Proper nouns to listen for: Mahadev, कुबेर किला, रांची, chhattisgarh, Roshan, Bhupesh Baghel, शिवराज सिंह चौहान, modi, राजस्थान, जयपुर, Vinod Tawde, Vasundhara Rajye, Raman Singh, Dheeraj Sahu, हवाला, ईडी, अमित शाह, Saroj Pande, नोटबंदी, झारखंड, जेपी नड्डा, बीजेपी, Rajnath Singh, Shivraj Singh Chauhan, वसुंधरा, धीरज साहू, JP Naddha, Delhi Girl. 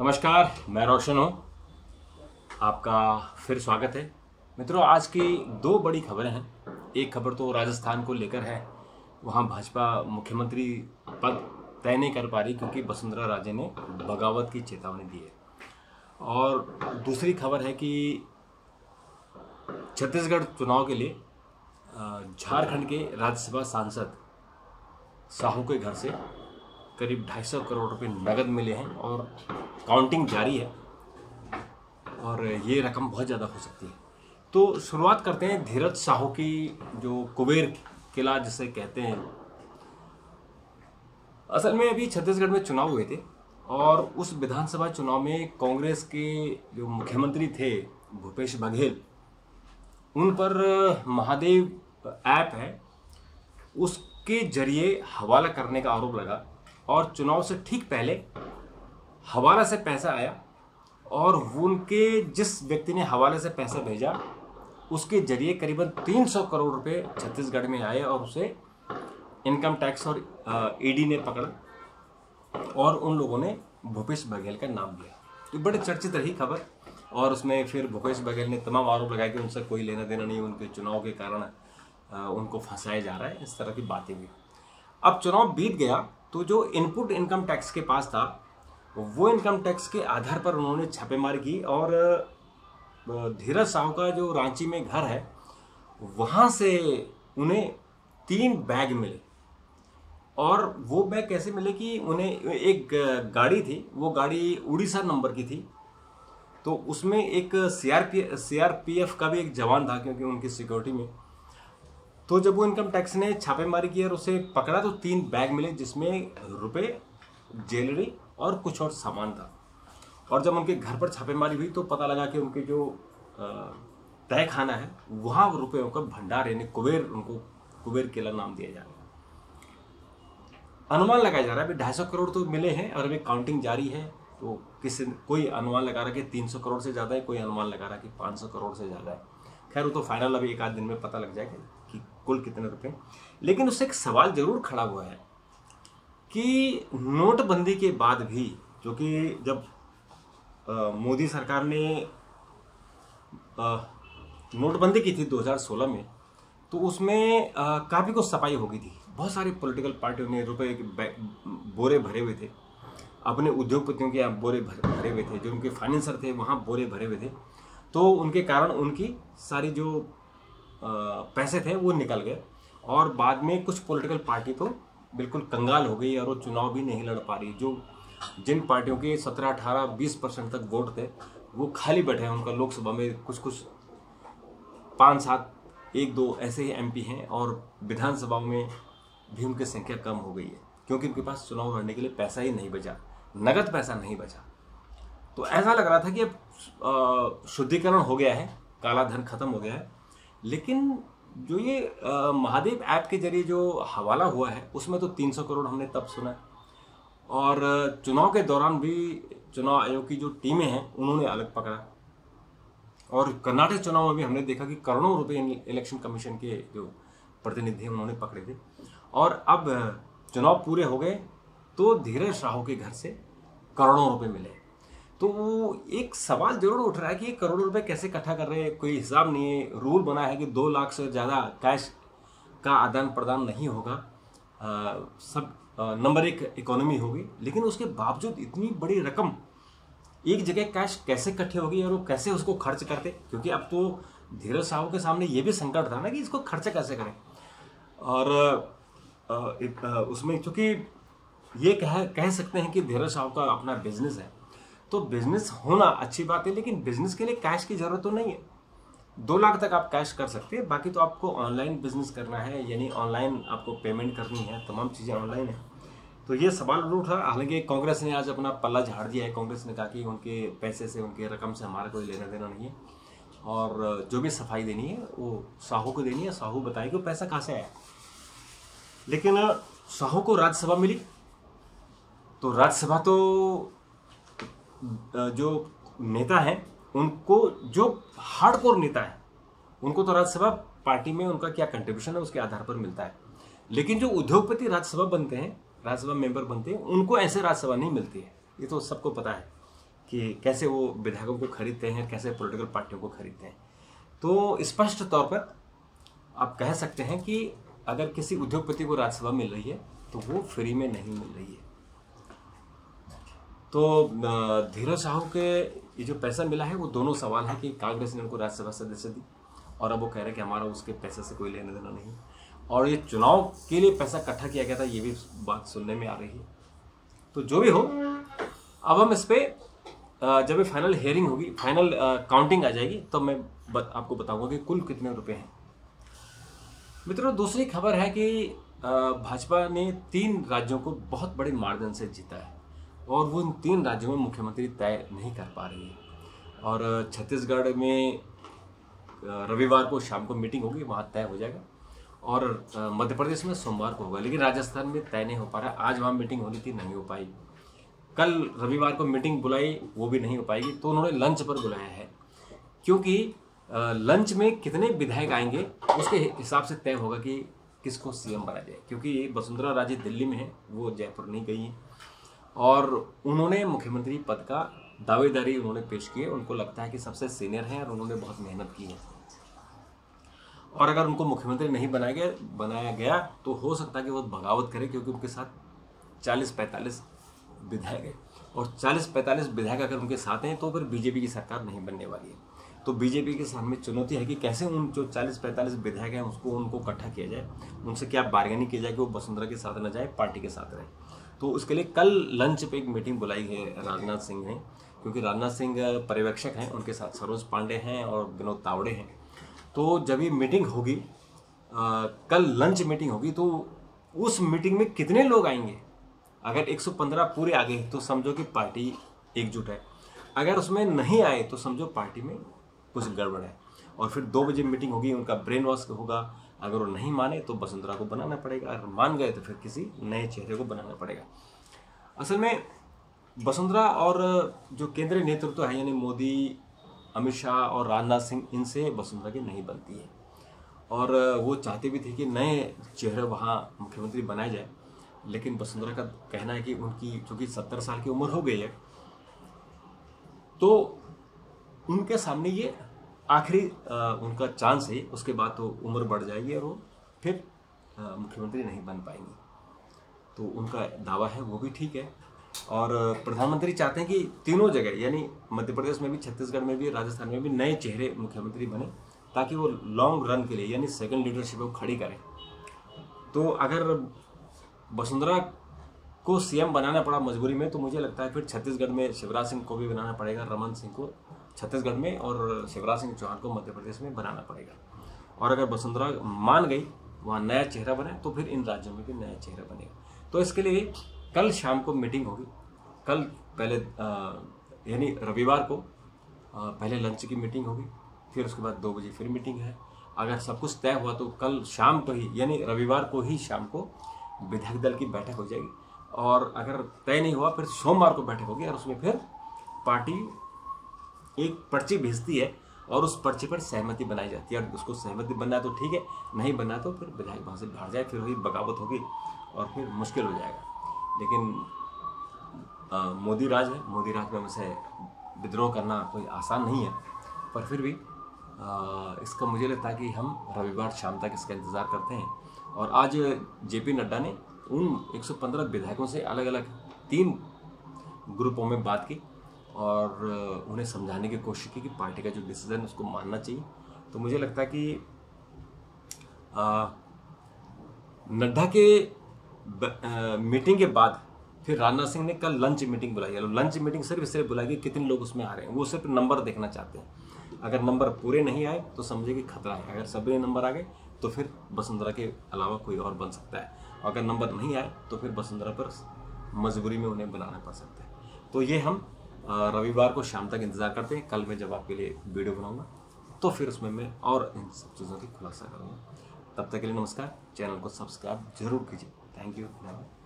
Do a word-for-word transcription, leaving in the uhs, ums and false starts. नमस्कार, मैं रोशन हूँ। आपका फिर स्वागत है। मित्रों, आज की दो बड़ी खबरें हैं। एक खबर तो राजस्थान को लेकर है, वहाँ भाजपा मुख्यमंत्री पद तय नहीं कर पा रही क्योंकि वसुंधरा राजे ने बगावत की चेतावनी दी है। और दूसरी खबर है कि छत्तीसगढ़ चुनाव के लिए झारखंड के राज्यसभा सांसद साहू के घर से करीब ढाई सौ करोड़ रुपए नगद मिले हैं और काउंटिंग जारी है और ये रकम बहुत ज़्यादा हो सकती है। तो शुरुआत करते हैं धीरज साहू की, जो कुबेर किला जिसे कहते हैं। असल में अभी छत्तीसगढ़ में चुनाव हुए थे और उस विधानसभा चुनाव में कांग्रेस के जो मुख्यमंत्री थे भूपेश बघेल, उन पर महादेव ऐप है उसके जरिए हवाला करने का आरोप लगा और चुनाव से ठीक पहले हवाला से पैसा आया और उनके जिस व्यक्ति ने हवाले से पैसा भेजा उसके जरिए करीबन तीन सौ करोड़ रुपए छत्तीसगढ़ में आए और उसे इनकम टैक्स और ईडी ने पकड़ा और उन लोगों ने भूपेश बघेल का नाम लिया। तो बड़ी चर्चित रही खबर और उसमें फिर भूपेश बघेल ने तमाम आरोप लगाए कि उनसे कोई लेना देना नहीं, उनके चुनाव के कारण उनको फंसाया जा रहा है, इस तरह की बातें हुई। अब चुनाव बीत गया तो जो इनपुट इनकम टैक्स के पास था वो इनकम टैक्स के आधार पर उन्होंने छापेमारी की और धीरज साहू का जो रांची में घर है वहाँ से उन्हें तीन बैग मिले। और वो बैग कैसे मिले कि उन्हें एक गाड़ी थी, वो गाड़ी उड़ीसा नंबर की थी, तो उसमें एक सी आर पी एफ का भी एक जवान था क्योंकि उनकी सिक्योरिटी में। तो जब वो इनकम टैक्स ने छापेमारी की और उसे पकड़ा तो तीन बैग मिले जिसमें रुपए, ज्वेलरी और कुछ और सामान था। और जब उनके घर पर छापेमारी हुई तो पता लगा कि उनके जो तय खाना है वहाँ रुपयों का भंडार, यानी कुबेर, उनको कुबेर किला नाम दिया जा रहा है। अनुमान लगाया जा रहा है अभी ढाई सौ करोड़ तो मिले हैं और अभी काउंटिंग जारी है। तो किसी कोई अनुमान लगा रहा है कि तीन सौ करोड़ से ज़्यादा है, कोई अनुमान लगा रहा है कि पाँच सौ करोड़ से ज़्यादा है। खैर, वो तो फाइनल अभी एक आध दिन में पता लग जाएगा कि कुल कितने रुपए। लेकिन उससे एक सवाल ज़रूर खड़ा हुआ है कि नोटबंदी के बाद भी, जो कि जब आ, मोदी सरकार ने नोटबंदी की थी दो हज़ार सोलह में, तो उसमें काफ़ी कुछ सफाई हो गई थी। बहुत सारी पॉलिटिकल पार्टियों ने रुपए के बोरे भरे हुए थे, अपने उद्योगपतियों के बोरे भरे हुए थे, जो उनके फाइनेंसर थे वहाँ बोरे भरे हुए थे। तो उनके कारण उनकी सारी जो आ, पैसे थे वो निकल गए और बाद में कुछ पॉलिटिकल पार्टी तो बिल्कुल कंगाल हो गई और वो चुनाव भी नहीं लड़ पा रही। जो जिन पार्टियों के सत्रह, अठारह, बीस परसेंट तक वोट थे वो खाली बैठे हैं। उनका लोकसभा में कुछ कुछ पाँच सात एक दो ऐसे ही एमपी हैं और विधानसभा में भी उनकी संख्या कम हो गई है क्योंकि उनके पास चुनाव लड़ने के लिए पैसा ही नहीं बचा, नगद पैसा नहीं बचा। तो ऐसा लग रहा था कि अब शुद्धिकरण हो गया है, काला धन खत्म हो गया है, लेकिन जो ये आ, महादेव ऐप के जरिए जो हवाला हुआ है उसमें तो तीन सौ करोड़ हमने तब सुना है। और चुनाव के दौरान भी चुनाव आयोग की जो टीमें हैं उन्होंने अलग पकड़ा और कर्नाटक चुनाव में भी हमने देखा कि करोड़ों रुपए इलेक्शन कमीशन के जो प्रतिनिधि हैं उन्होंने पकड़े थे। और अब चुनाव पूरे हो गए तो धीरज साहू के घर से करोड़ों रुपये मिले। तो एक सवाल जरूर उठ रहा है कि ये करोड़ों रुपए कैसे इकट्ठा कर रहे हैं, कोई हिसाब नहीं है। रूल बना है कि दो लाख से ज़्यादा कैश का आदान प्रदान नहीं होगा, आ, सब आ, नंबर एक इकोनॉमी होगी। लेकिन उसके बावजूद इतनी बड़ी रकम एक जगह कैश कैसे इकट्ठे होगी और वो कैसे उसको खर्च करते, क्योंकि अब तो धीरज साहू के सामने ये भी संकट था ना कि इसको खर्च कैसे करें। और आ, एक, आ, उसमें चूँकि ये कह कह सकते हैं कि धीरज साहू का अपना बिजनेस है, तो बिजनेस होना अच्छी बात है, लेकिन बिजनेस के लिए कैश की जरूरत तो नहीं है। दो लाख तक आप कैश कर सकते हैं, बाकी तो आपको ऑनलाइन बिजनेस करना है, यानी ऑनलाइन आपको पेमेंट करनी है, तमाम चीज़ें ऑनलाइन है। तो ये सवाल उठा। हालांकि कांग्रेस ने आज अपना पल्ला झाड़ दिया है। कांग्रेस ने कहा कि उनके पैसे से, उनके रकम से हमारा कोई लेना देना नहीं है और जो भी सफाई देनी है वो साहू को देनी है, साहू बताए कि वो पैसा कहाँ से आया। लेकिन साहू को राज्यसभा मिली तो राज्यसभा तो जो नेता हैं उनको, जो हार्डकोर नेता है उनको तो राज्यसभा पार्टी में उनका क्या कंट्रीब्यूशन है उसके आधार पर मिलता है, लेकिन जो उद्योगपति राज्यसभा बनते हैं, राज्यसभा मेंबर बनते हैं, उनको ऐसे राज्यसभा नहीं मिलती है। ये तो सबको पता है कि कैसे वो विधायकों को खरीदते हैं, कैसे पॉलिटिकल पार्टियों को खरीदते हैं। तो स्पष्ट तौर पर आप कह सकते हैं कि अगर किसी उद्योगपति को राज्यसभा मिल रही है तो वो फ्री में नहीं मिल रही है। तो धीरज साहू के ये जो पैसा मिला है वो दोनों सवाल है कि कांग्रेस ने उनको राज्यसभा सदस्य दी और अब वो कह रहे हैं कि हमारा उसके पैसे से कोई लेना देना नहीं, और ये चुनाव के लिए पैसा इकट्ठा किया गया था, ये भी बात सुनने में आ रही है। तो जो भी हो, अब हम इस पर जब ये फाइनल हेयरिंग होगी, फाइनल काउंटिंग आ जाएगी तो मैं बत, आपको बताऊंगा कि कुल कितने रुपए हैं। मित्रों, दूसरी खबर है कि भाजपा ने तीन राज्यों को बहुत बड़े मार्जिन से जीता है और वो इन तीन राज्यों में मुख्यमंत्री तय नहीं कर पा रही है। और छत्तीसगढ़ में रविवार को शाम को मीटिंग होगी, वहाँ तय हो जाएगा, और मध्य प्रदेश में सोमवार को होगा। लेकिन राजस्थान में तय नहीं हो पा रहा। आज वहाँ मीटिंग होनी थी, नहीं हो पाई। कल रविवार को मीटिंग बुलाई, वो भी नहीं हो पाएगी। तो उन्होंने लंच पर बुलाया है, क्योंकि लंच में कितने विधायक आएंगे उसके हिसाब से तय होगा कि किसको सीएम बनाया जाए। क्योंकि वसुंधरा राजे दिल्ली में है, वो जयपुर नहीं गई हैं और उन्होंने मुख्यमंत्री पद का दावेदारी उन्होंने पेश किए। उनको लगता है कि सबसे सीनियर हैं और उन्होंने बहुत मेहनत की है, और अगर उनको मुख्यमंत्री नहीं बनाया गया बनाया गया तो हो सकता है कि वो बगावत करें, क्योंकि उनके साथ चालीस पैंतालीस विधायक है और चालीस पैंतालीस विधायक अगर उनके साथ हैं तो फिर बीजेपी की सरकार नहीं बनने वाली है। तो बीजेपी के सामने चुनौती है कि कैसे उन जो चालीस पैंतालीस विधायक हैं उसको उनको इकट्ठा किया जाए, उनसे क्या बार्गेनिंग की जाए कि वो वसुंधरा के साथ न जाए, पार्टी के साथ रहे। तो उसके लिए कल लंच पे एक मीटिंग बुलाई है राजनाथ सिंह ने, क्योंकि राजनाथ सिंह पर्यवेक्षक हैं, उनके साथ सरोज पांडे हैं और विनोद तावड़े हैं। तो जब ये मीटिंग होगी, कल लंच मीटिंग होगी, तो उस मीटिंग में कितने लोग आएंगे? अगर एक सौ पंद्रह पूरे आ गए तो समझो कि पार्टी एकजुट है, अगर उसमें नहीं आए तो समझो पार्टी में कुछ गड़बड़ है। और फिर दो बजे मीटिंग होगी, उनका ब्रेन वॉश होगा। अगर वो नहीं माने तो वसुंधरा को बनाना पड़ेगा, अगर मान गए तो फिर किसी नए चेहरे को बनाना पड़ेगा। असल में वसुंधरा और जो केंद्रीय नेतृत्व है, यानी मोदी, अमित शाह और राजनाथ सिंह, इनसे वसुंधरा की नहीं बनती है। और वो चाहते भी थे कि नए चेहरे वहाँ मुख्यमंत्री बनाए जाए, लेकिन वसुंधरा का कहना है कि उनकी चूँकि सत्तर साल की उम्र हो गई है तो उनके सामने ये आखिरी उनका चांस है, उसके बाद तो उम्र बढ़ जाएगी और वो फिर मुख्यमंत्री नहीं बन पाएंगे। तो उनका दावा है, वो भी ठीक है। और प्रधानमंत्री चाहते हैं कि तीनों जगह, यानी मध्य प्रदेश में भी, छत्तीसगढ़ में भी, राजस्थान में भी, नए चेहरे मुख्यमंत्री बने ताकि वो लॉन्ग रन के लिए, यानी सेकंड लीडरशिप वो खड़ी करें। तो अगर वसुंधरा को सीएम बनाना पड़ा मजबूरी में तो मुझे लगता है फिर छत्तीसगढ़ में शिवराज सिंह को भी बनाना पड़ेगा, रमन सिंह को छत्तीसगढ़ में और शिवराज सिंह चौहान को मध्य प्रदेश में बनाना पड़ेगा। और अगर वसुंधरा मान गई, वहाँ नया चेहरा बने, तो फिर इन राज्यों में भी नया चेहरा बनेगा। तो इसके लिए कल शाम को मीटिंग होगी। कल पहले यानी रविवार को आ, पहले लंच की मीटिंग होगी, फिर उसके बाद दो बजे फिर मीटिंग है। अगर सब कुछ तय हुआ तो कल शाम को ही, यानी रविवार को ही शाम को विधायक दल की बैठक हो जाएगी। और अगर तय नहीं हुआ फिर सोमवार को बैठक होगी और उसमें फिर पार्टी एक पर्ची भेजती है और उस पर्ची पर सहमति बनाई जाती है, और उसको सहमति बनना तो ठीक है, नहीं बनना तो फिर विधायक वहाँ से बाहर जाए, फिर वही बगावत होगी और फिर मुश्किल हो जाएगा। लेकिन मोदी राज है, मोदी राज में उसे विद्रोह करना कोई आसान नहीं है, पर फिर भी आ, इसका मुझे लगता है कि हम रविवार शाम तक इसका इंतज़ार करते हैं। और आज जेपी नड्डा ने उन एक सौ पंद्रह विधायकों से अलग अलग तीन ग्रुपों में बात की और उन्हें समझाने की कोशिश की कि पार्टी का जो डिसीज़न उसको मानना चाहिए। तो मुझे लगता है कि नड्डा के ब, आ, मीटिंग के बाद फिर राजनाथ सिंह ने कल लंच मीटिंग बुलाई है। लंच मीटिंग सिर्फ इसलिए बुलाई कि कितने लोग उसमें आ रहे हैं, वो सिर्फ नंबर देखना चाहते हैं। अगर नंबर पूरे नहीं आए तो समझे कि खतरा है, अगर सभी नंबर आ गए तो फिर वसुंधरा के अलावा कोई और बन सकता है, अगर नंबर नहीं आए तो फिर वसुंधरा पर मजबूरी में उन्हें बनाना पड़ सकता है। तो ये हम रविवार को शाम तक इंतज़ार करते हैं। कल मैं जब आपके लिए वीडियो बनाऊंगा तो फिर उसमें मैं और इन सब चीज़ों की खुलासा करूँगा। तब तक के लिए नमस्कार। चैनल को सब्सक्राइब जरूर कीजिए। थैंक यू, धन्यवाद।